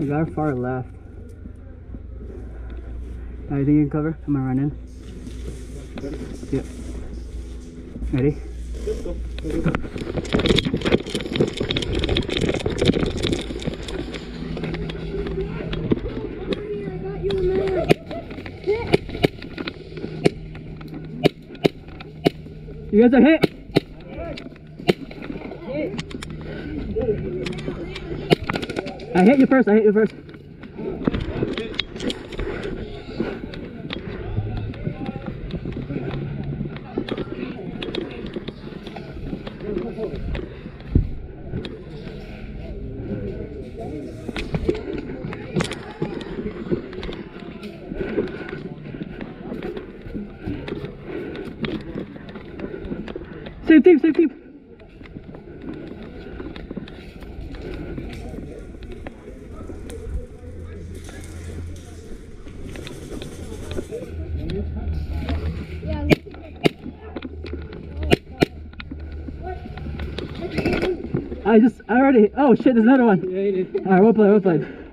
I got far left. Alright, think you can cover? I'm gonna run in. Yep. Ready? Yep, go. Go, go, go. You guys are hit! I hit you first, I hit you first. Same team, same team. I already, oh shit, there's another one. Yeah, you did. Alright, we'll play, we'll play.